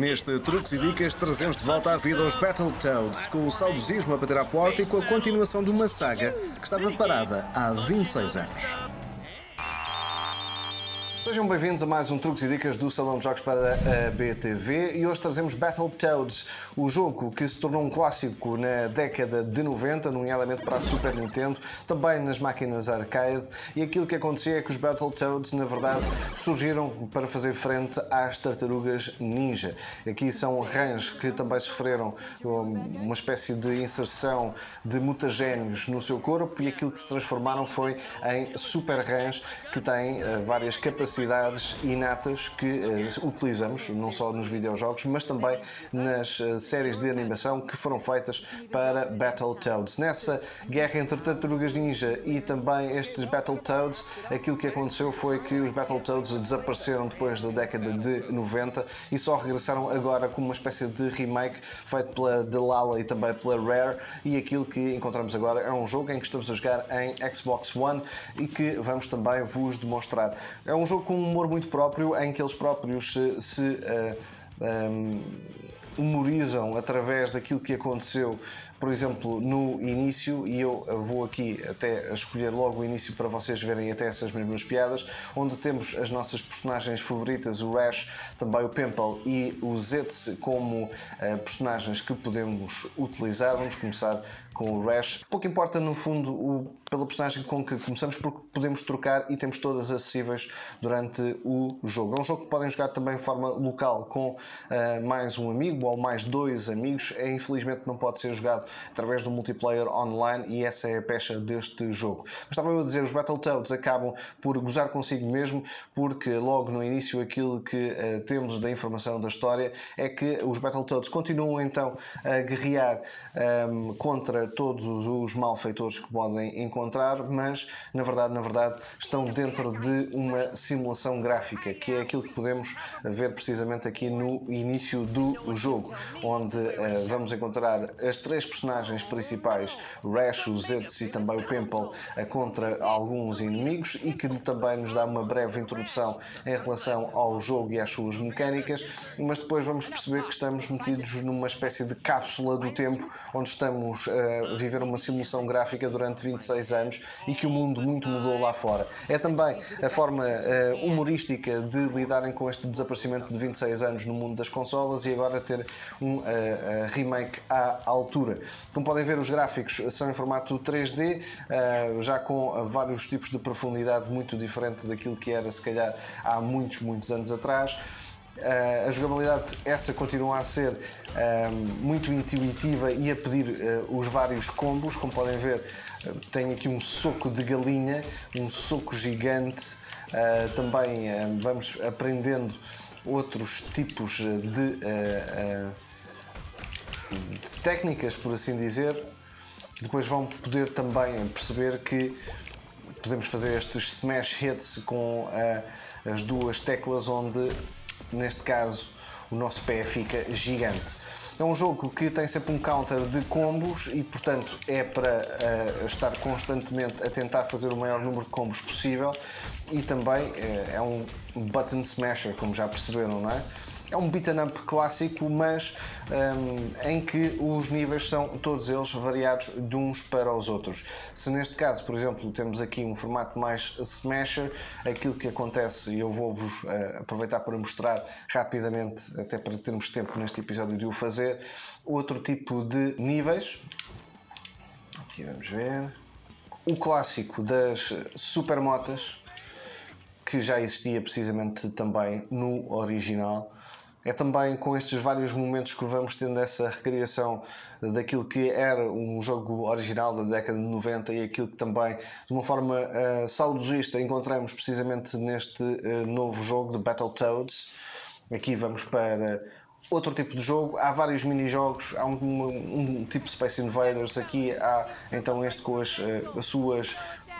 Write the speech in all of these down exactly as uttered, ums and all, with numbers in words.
Neste Truques e Dicas trazemos de volta à vida os Battletoads, com o saudosismo a bater à porta e com a continuação de uma saga que estava parada há vinte e seis anos. Sejam bem-vindos a mais um Truques e Dicas do Salão de Jogos para a B T V e hoje trazemos Battletoads, o jogo que se tornou um clássico na década de noventa, nomeadamente para a Super Nintendo, também nas máquinas arcade, e aquilo que acontecia é que os Battletoads, na verdade, surgiram para fazer frente às tartarugas ninja. Aqui são rãs que também sofreram uma espécie de inserção de mutagénios no seu corpo e aquilo que se transformaram foi em super rãs que têm uh, várias capacidades inatas que uh, utilizamos não só nos videojogos, mas também nas uh, séries de animação que foram feitas para Battletoads. Nessa guerra entre tartarugas ninja e também estes Battletoads, aquilo que aconteceu foi que os Battletoads desapareceram depois da década de noventa e só regressaram agora com uma espécie de remake feito pela Delala e também pela Rare, e aquilo que encontramos agora é um jogo em que estamos a jogar em Xbox One e que vamos também vos demonstrar. É um jogo com um humor muito próprio, em que eles próprios se, se uh, um, humorizam através daquilo que aconteceu, por exemplo, no início, e eu vou aqui até escolher logo o início para vocês verem até essas mesmas piadas, onde temos as nossas personagens favoritas, o Rash, também o Pimple e o Zitz, como uh, personagens que podemos utilizar. Vamos começar com o Rash. Pouco importa, no fundo, o, pela personagem com que começamos, porque podemos trocar e temos todas acessíveis durante o jogo. É um jogo que podem jogar também de forma local, com uh, mais um amigo ou mais dois amigos. É, infelizmente não pode ser jogado através do multiplayer online, e essa é a pecha deste jogo. Mas estava eu a dizer, os Battletoads acabam por gozar consigo mesmo, porque logo no início aquilo que uh, temos da informação da história é que os Battletoads continuam então a guerrear um, contra todos os malfeitores que podem encontrar, mas na verdade, na verdade estão dentro de uma simulação gráfica, que é aquilo que podemos ver precisamente aqui no início do jogo, onde uh, vamos encontrar as três personagens principais, o Rash, o Zitz e também o Pimple, contra alguns inimigos, e que também nos dá uma breve introdução em relação ao jogo e às suas mecânicas, mas depois vamos perceber que estamos metidos numa espécie de cápsula do tempo, onde estamos uh, viver uma simulação gráfica durante vinte e seis anos e que o mundo muito mudou lá fora. É também a forma uh, humorística de lidarem com este desaparecimento de vinte e seis anos no mundo das consolas e agora ter um uh, uh, remake à altura. Como podem ver, os gráficos são em formato três D, uh, já com vários tipos de profundidade muito diferente daquilo que era se calhar há muitos, muitos anos atrás. Uh, a jogabilidade essa continua a ser uh, muito intuitiva e a pedir uh, os vários combos. Como podem ver, uh, tenho aqui um soco de galinha, um soco gigante, uh, também uh, vamos aprendendo outros tipos de, uh, uh, de técnicas, por assim dizer. Depois vão poder também perceber que podemos fazer estes smash hits com uh, as duas teclas, onde neste caso o nosso pé fica gigante. É um jogo que tem sempre um counter de combos e portanto é para uh, estar constantemente a tentar fazer o maior número de combos possível, e também uh, é um button smasher, como já perceberam, não é? É um beat'em up clássico, mas um, em que os níveis são todos eles variados de uns para os outros. Se neste caso, por exemplo, temos aqui um formato mais smasher, aquilo que acontece, e eu vou-vos uh, aproveitar para mostrar rapidamente, até para termos tempo neste episódio de o fazer, outro tipo de níveis. Aqui vamos ver. O clássico das Super Motas, que já existia precisamente também no original. É também com estes vários momentos que vamos tendo essa recriação daquilo que era um jogo original da década de noventa e aquilo que também, de uma forma uh, saudosista, encontramos precisamente neste uh, novo jogo de Battletoads. Aqui vamos para outro tipo de jogo, há vários mini-jogos, há um, um, um tipo Space Invaders, aqui há então este com as, uh, as suas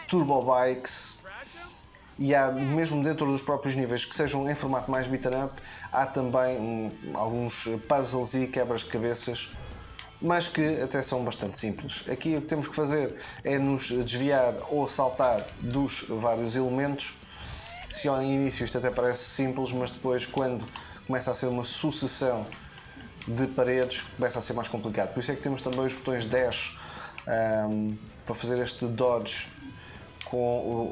Turbo Bikes. E há, mesmo dentro dos próprios níveis, que sejam em formato mais beat'em up, há também um, alguns puzzles e quebras-cabeças, mas que até são bastante simples. Aqui o que temos que fazer é nos desviar ou saltar dos vários elementos. Se ao início isto até parece simples, mas depois quando começa a ser uma sucessão de paredes, que começa a ser mais complicado. Por isso é que temos também os botões dash um, para fazer este dodge com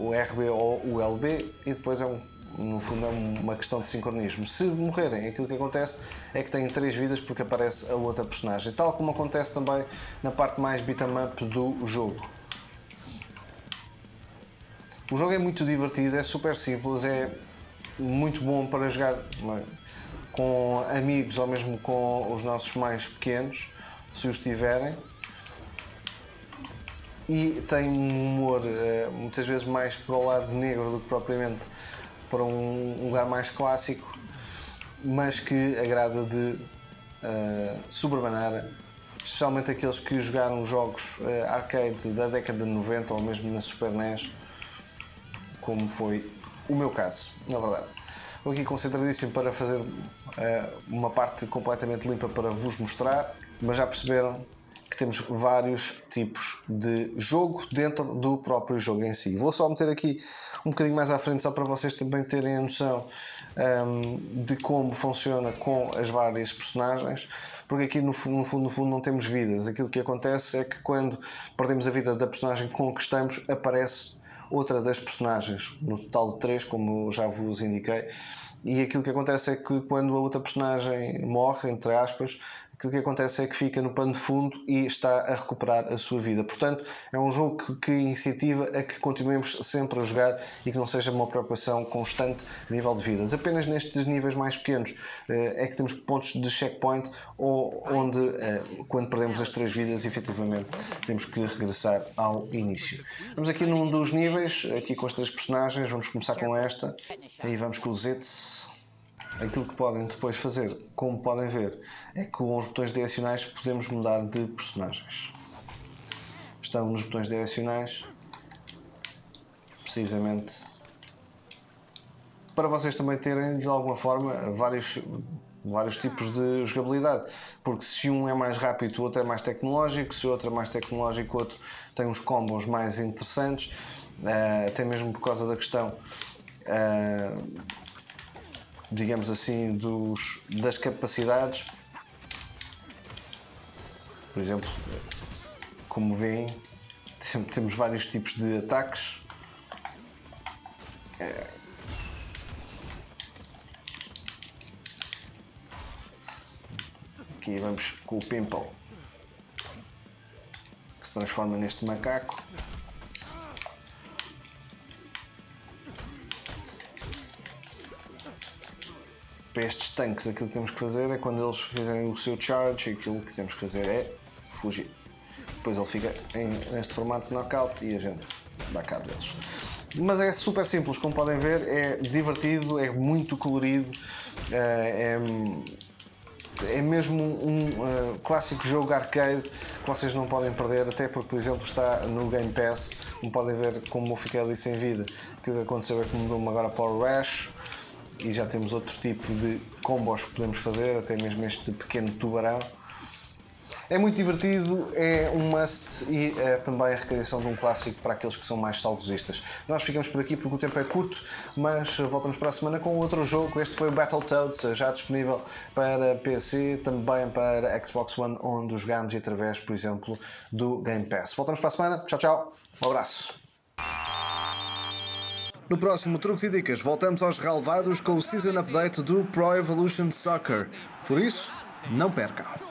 o R B ou o L B, e depois é um, no fundo é uma questão de sincronismo. Se morrerem, aquilo que acontece é que têm três vidas porque aparece a outra personagem, tal como acontece também na parte mais beat'em up do jogo. O jogo é muito divertido, é super simples, é muito bom para jogar com amigos ou mesmo com os nossos mais pequenos, se os tiverem. E tem um humor muitas vezes mais para o lado negro do que propriamente para um lugar mais clássico, mas que agrada de uh, sobremaneira, especialmente aqueles que jogaram jogos uh, arcade da década de noventa ou mesmo na Super N E S, como foi o meu caso, na verdade. Estou aqui concentradíssimo para fazer uh, uma parte completamente limpa para vos mostrar, mas já perceberam que temos vários tipos de jogo dentro do próprio jogo em si. Vou só meter aqui um bocadinho mais à frente, só para vocês também terem a noção um, de como funciona com as várias personagens, porque aqui no fundo, no fundo, no fundo não temos vidas. Aquilo que acontece é que quando perdemos a vida da personagem com que estamos, aparece outra das personagens, no total de três, como já vos indiquei. E aquilo que acontece é que quando a outra personagem morre, entre aspas, aquilo que acontece é que fica no pano de fundo e está a recuperar a sua vida. Portanto, é um jogo que, que incentiva a que continuemos sempre a jogar e que não seja uma preocupação constante a nível de vidas. Apenas nestes níveis mais pequenos é que temos pontos de checkpoint, ou onde, quando perdemos as três vidas, efetivamente temos que regressar ao início. Vamos aqui num dos níveis, aqui com as três personagens, vamos começar com esta, aí vamos com o Zitz. Aquilo que podem depois fazer, como podem ver, é que com os botões direcionais podemos mudar de personagens. Estamos nos botões direcionais, precisamente, para vocês também terem, de alguma forma, vários, vários tipos de jogabilidade. Porque se um é mais rápido, o outro é mais tecnológico, se o outro é mais tecnológico, o outro tem uns combos mais interessantes, até mesmo por causa da questão, digamos assim, dos, das capacidades. Por exemplo, como veem, temos vários tipos de ataques. Aqui vamos com o Pimple, que se transforma neste macaco. Para estes tanques, aquilo que temos que fazer é, quando eles fizerem o seu charge, aquilo que temos que fazer é fugir. Depois ele fica em, neste formato de knockout e a gente dá cabo deles. Mas é super simples, como podem ver, é divertido, é muito colorido, é, é mesmo um, um clássico jogo arcade que vocês não podem perder, até porque, por exemplo, está no Game Pass. Como podem ver, como eu fiquei ali sem vida, aquilo que aconteceu é que mudou-me agora para o Rash, e já temos outro tipo de combos que podemos fazer, até mesmo este pequeno tubarão. É muito divertido, é um must e é também a recriação de um clássico para aqueles que são mais saudosistas. Nós ficamos por aqui porque o tempo é curto, mas voltamos para a semana com outro jogo. Este foi o Battletoads, já disponível para P C, também para Xbox One, onde o jogámos, e através, por exemplo, do Game Pass. Voltamos para a semana, tchau, tchau, um abraço. No próximo Truques e Dicas, voltamos aos relevados com o Season Update do Pro Evolution Soccer. Por isso, não percam!